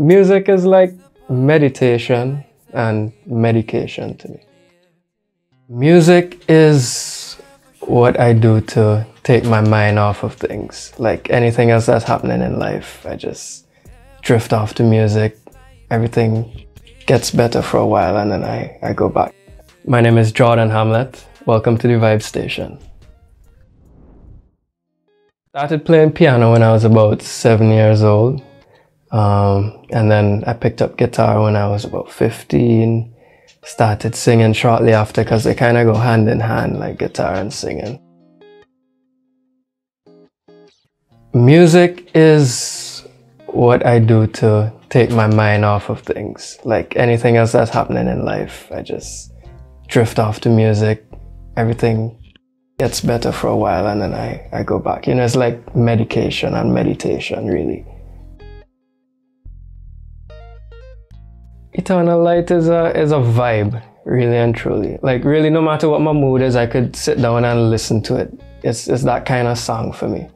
Music is like meditation and medication to me. Music is what I do to take my mind off of things. Like anything else that's happening in life, I just drift off to music. Everything gets better for a while and then I go back. My name is Jordan Hamlett. Welcome to The Vibe Station. Started playing piano when I was about 7 years old. And then I picked up guitar when I was about 15. Started singing shortly after because they kind of go hand in hand, like guitar and singing. Music is what I do to take my mind off of things. Like anything else that's happening in life, I just drift off to music. Everything gets better for a while and then I go back. You know, it's like medication and meditation, really. Eternal Light is a vibe, really and truly. Like really, no matter what my mood is, I could sit down and listen to it. It's that kind of song for me.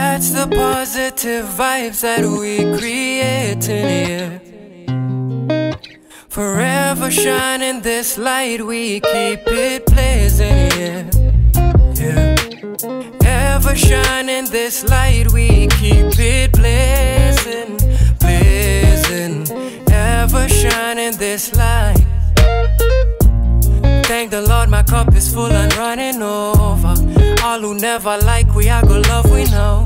That's the positive vibes that we create in here. Forever shining this light, we keep it blazing here. Yeah. Ever shining this light, we keep it blazing, blazing. Ever shining this light. Thank the Lord, my cup is full and running over. All who never like we, I go love we know.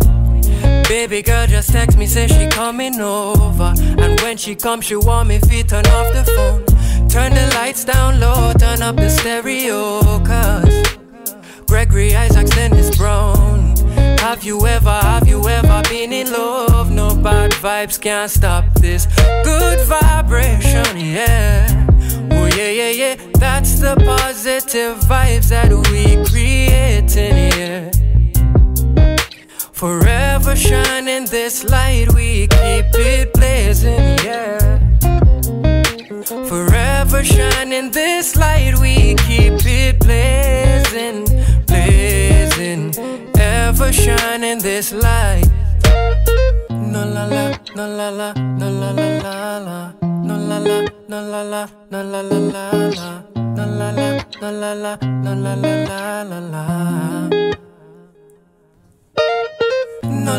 Baby girl just text me, say she coming over. And when she comes, she want me feet, turn off the phone. Turn the lights down low, turn up the stereo, cause Gregory Isaac Dennis Brown. Have you ever been in love? No bad vibes can't stop this good vibration, yeah. Oh yeah, yeah, yeah. That's the positive vibes that we create in here. Forever shining this light, we keep it blazing, yeah. Forever shining this light, we keep it blazing, blazing. Ever shining this light. No la la, no la la, no la la la la. No la la, no la la, no la la la la. No la la, no la la, no la la la la. No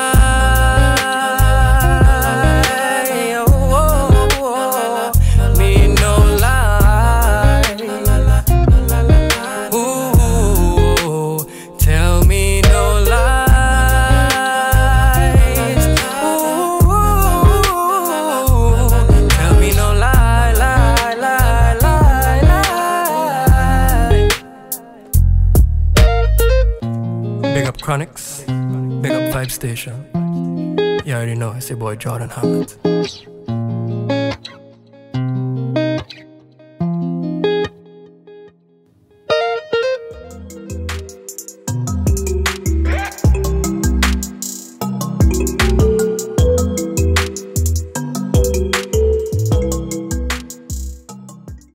Big up Vibe Station. You already know, it's your boy Jordan Hamlett.